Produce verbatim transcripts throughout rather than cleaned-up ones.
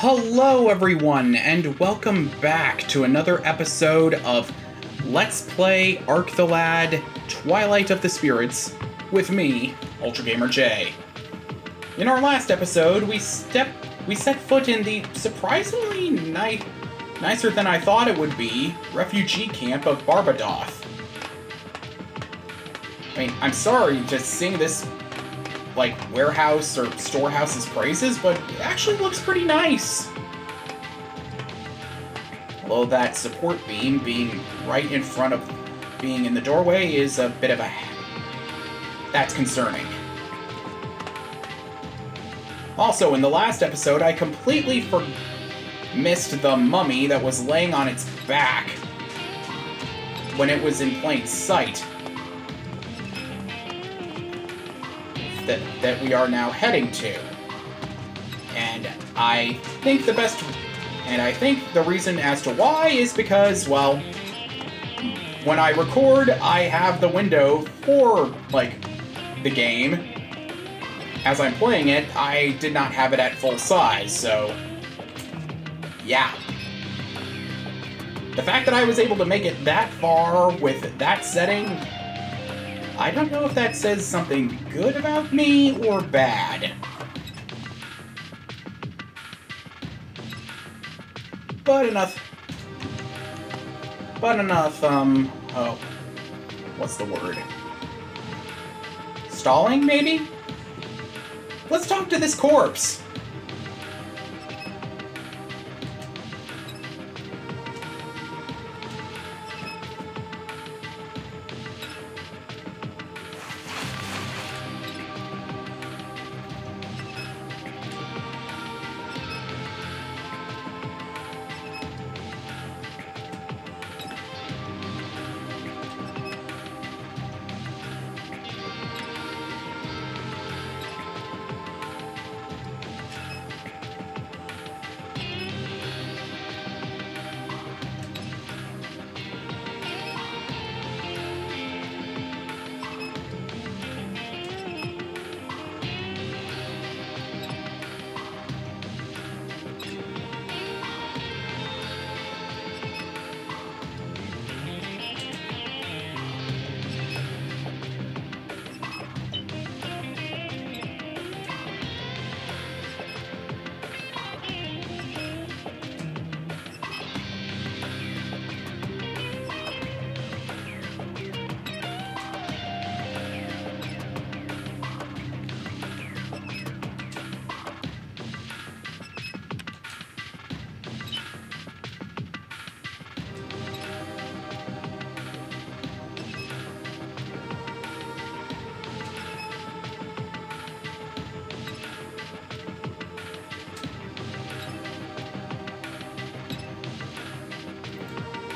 Hello everyone, and welcome back to another episode of Let's Play Arc the Lad Twilight of the Spirits with me, UltraGamerJ. In our last episode, we step we set foot in the surprisingly ni nicer than I thought it would be refugee camp of Barbadoth. I mean, I'm sorry to sing this like warehouse or storehouse's praises, but it actually looks pretty nice. Although that support beam being right in front of being in the doorway is a bit of a... that's concerning. Also, in the last episode, I completely for missed the mummy that was laying on its back when it was in plain sight. That, that we are now heading to. And I think the best, and I think the reason as to why is because, well, when I record, I have the window for, like, the game. As I'm playing it, I did not have it at full size, so, yeah. The fact that I was able to make it that far with that setting, I don't know if that says something good about me or bad. But enough. But enough, um, oh. What's the word? Stalling, maybe? Let's talk to this corpse.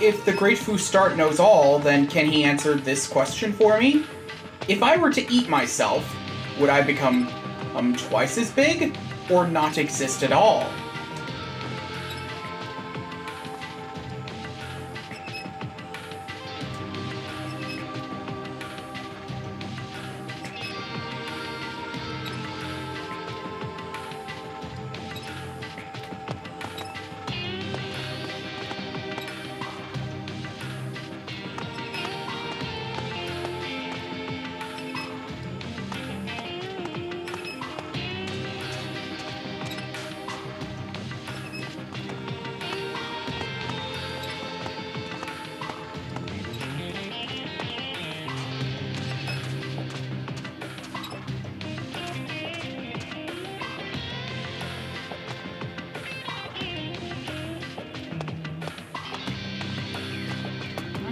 If the great Fustart knows all, then can he answer this question for me? If I were to eat myself, would I become um, twice as big, or not exist at all?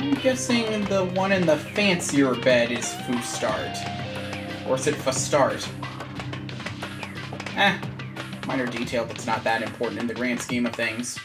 I'm guessing the one in the fancier bed is Fustart. Or is it Fustart? Eh, minor detail that's not that important in the grand scheme of things.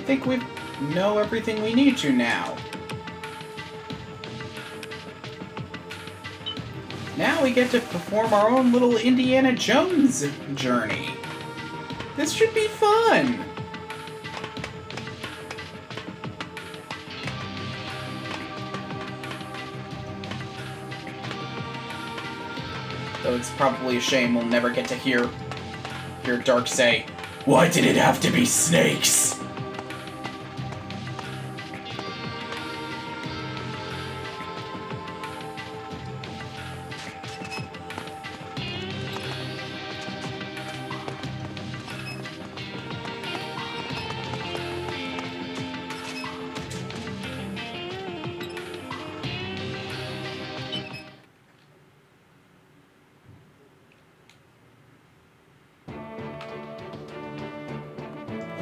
think we know everything we need to now. Now we get to perform our own little Indiana Jones journey. This should be fun! Though it's probably a shame we'll never get to hear, hear Darc say, "Why did it have to be snakes?"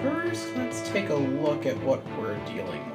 First, let's take a look at what we're dealing with.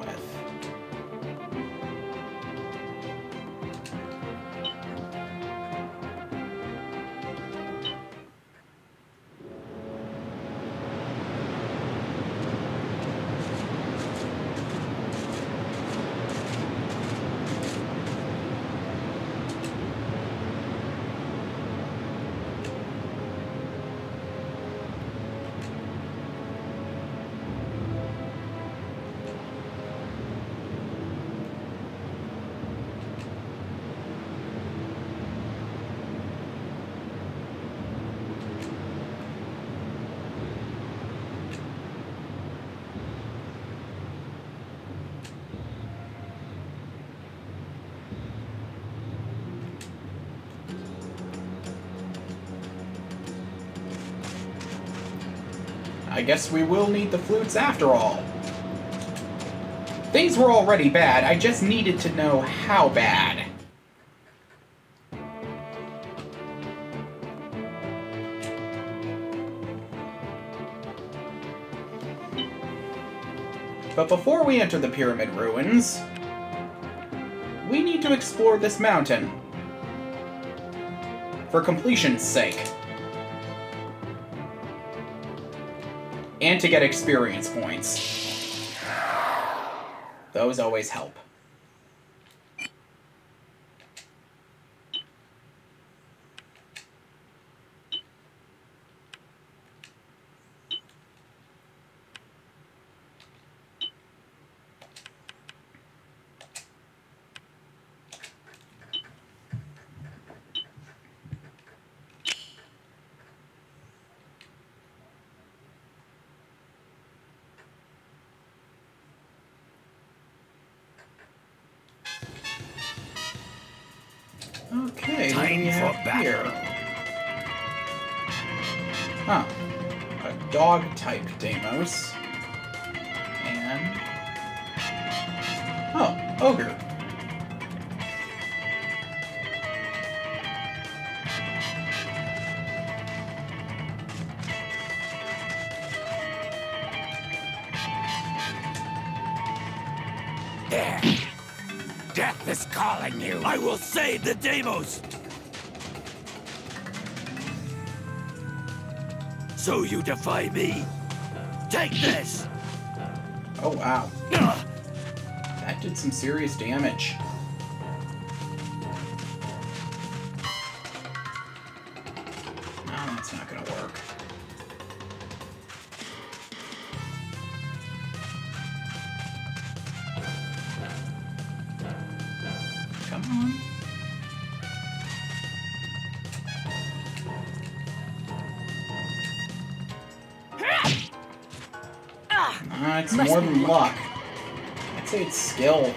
I guess we will need the flutes after all. Things were already bad, I just needed to know how bad. But before we enter the Pyramid Ruins, we need to explore this mountain. For completion's sake. And to get experience points. Those always help. Okay, time for battle. Huh. A dog type Deimos. And. Oh, ogre. Death is calling you! I will save the Deimos! So you defy me? Take this! Oh, wow. That did some serious damage. No, that's not gonna work. Uh, it's more than luck. I'd say it's skill,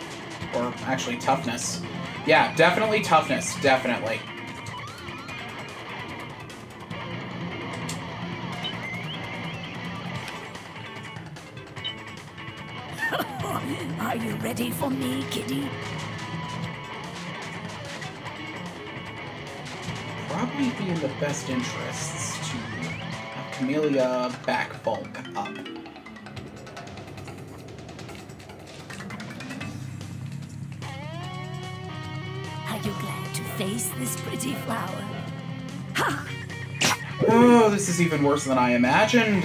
or actually toughness. Yeah, definitely toughness, definitely. Are you ready for me, kitty? Probably be in the best interests to have Camellia back bulk up. Face this pretty flower. Ha! Oh, this is even worse than I imagined.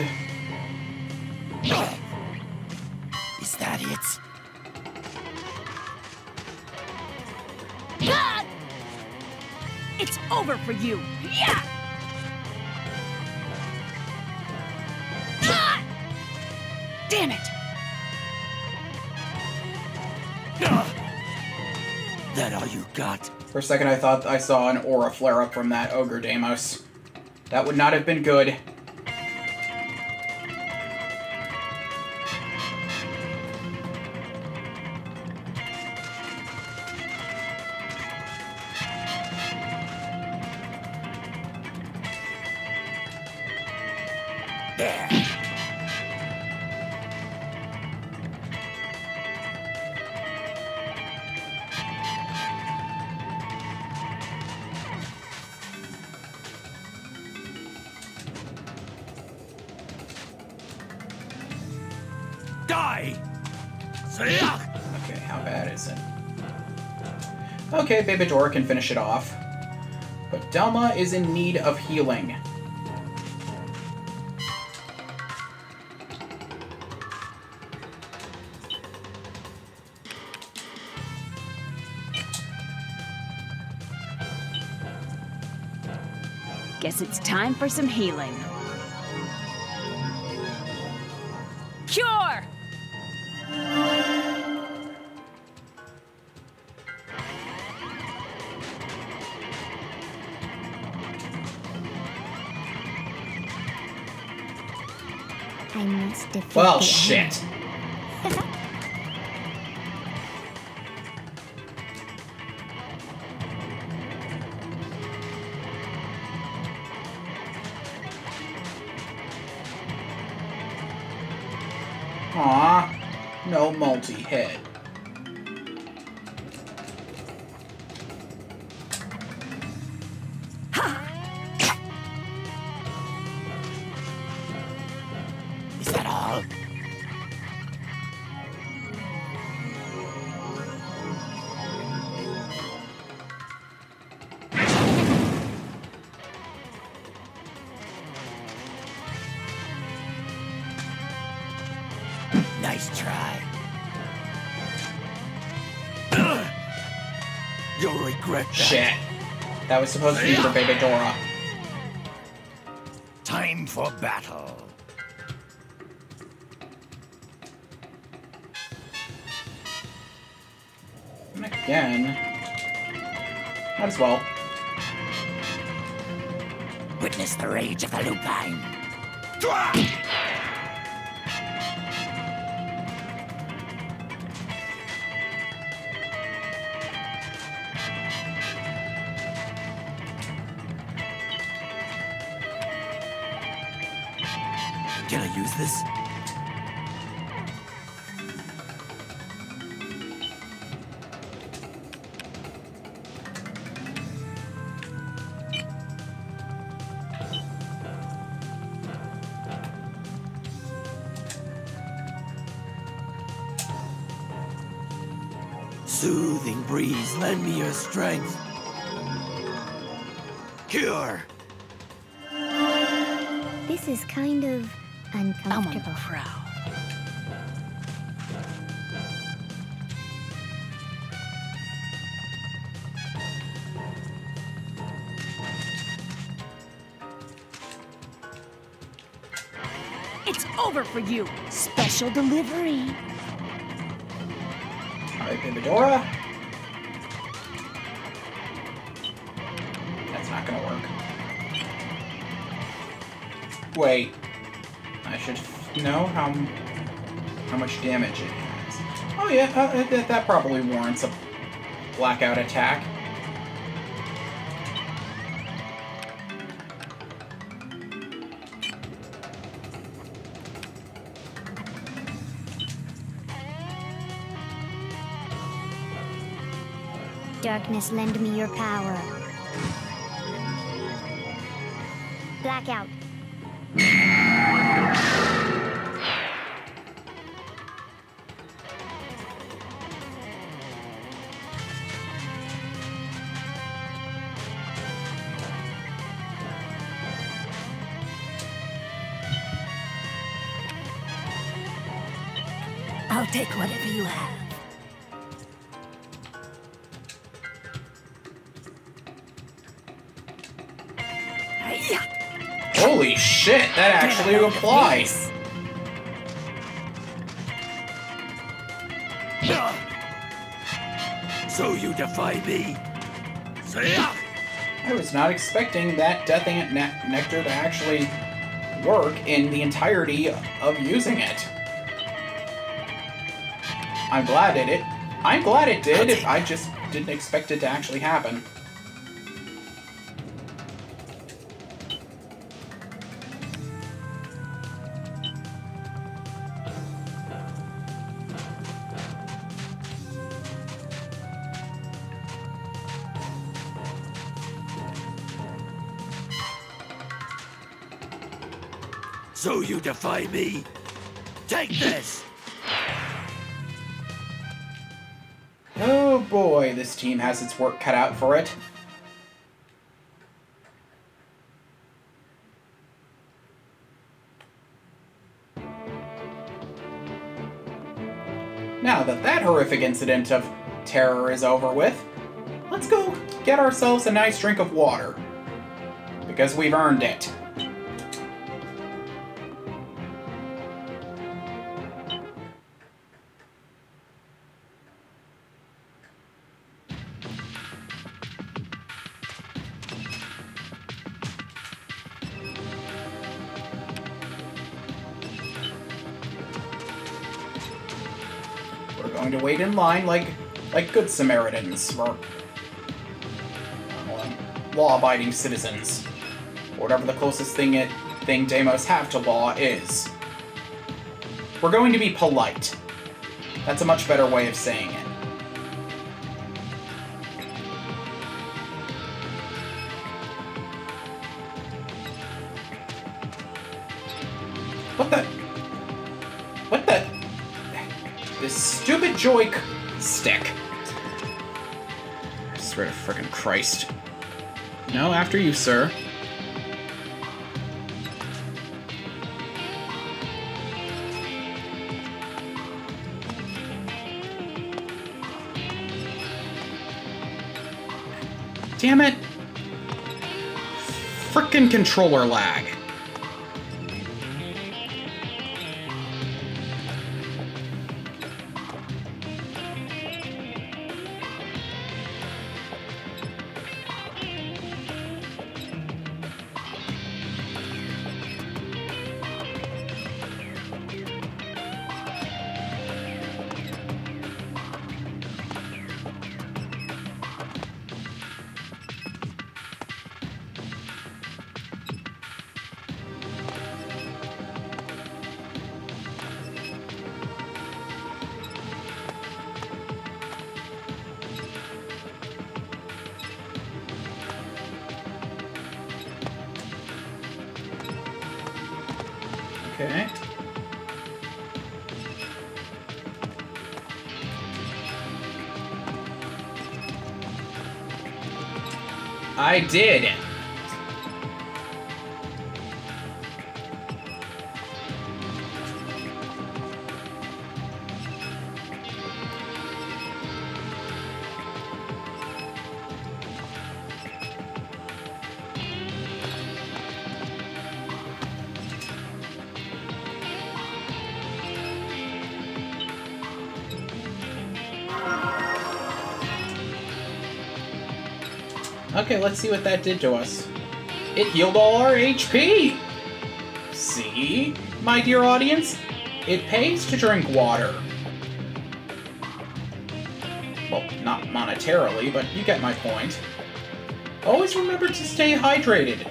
It's over for you. Yeah! Ah! Damn it! That all you got? For a second I thought I saw an aura flare up from that ogre, Deimos. That would not have been good. Okay, Bebedora can finish it off. But Delma is in need of healing. Guess it's time for some healing. Cure! Well, shit. Aw, no multi-hit. Shit. That was supposed to be for Bebedora. Time for battle. And again. Might as well. Witness the rage of the lupine. Can I use this? Soothing breeze, lend me your strength. Cure. This is kind of uncomfortable. It's over for you. Special delivery. All right, Bebedora. That's not gonna work. Wait. I should know how how much damage it has. Oh yeah, uh, that, that probably warrants a blackout attack. Darkness, lend me your power. Blackout. I'll take whatever you have. Holy shit, that actually applies. So you defy me? I was not expecting that Death Ant Nectar to actually work in the entirety of using it. I'm glad it did. I'm glad it did. If I just didn't expect it to actually happen. So you defy me? Take this! Oh boy, this team has its work cut out for it. Now that that horrific incident of terror is over with, let's go get ourselves a nice drink of water. Because we've earned it. Wait in line like like good Samaritans or um, law-abiding citizens, or whatever the closest thing it thing Deimos have to law is. We're going to be polite. That's a much better way of saying it. What the? What the? This stupid joik stick. I swear to frickin' Christ. No, after you, sir. Damn it. Frickin' controller lag. Okay. I did. Okay, let's see what that did to us. It healed all our H P! See? My dear audience, it pays to drink water. Well, not monetarily, but you get my point. Always remember to stay hydrated.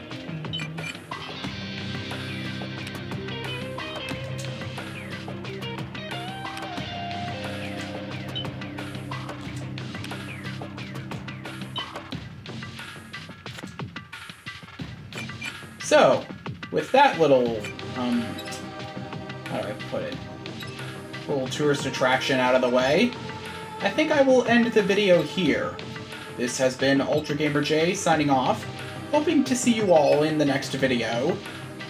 So, with that little, um, how do I put it, little tourist attraction out of the way, I think I will end the video here. This has been UltraGamerJ signing off, hoping to see you all in the next video,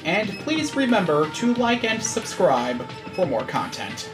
and please remember to like and subscribe for more content.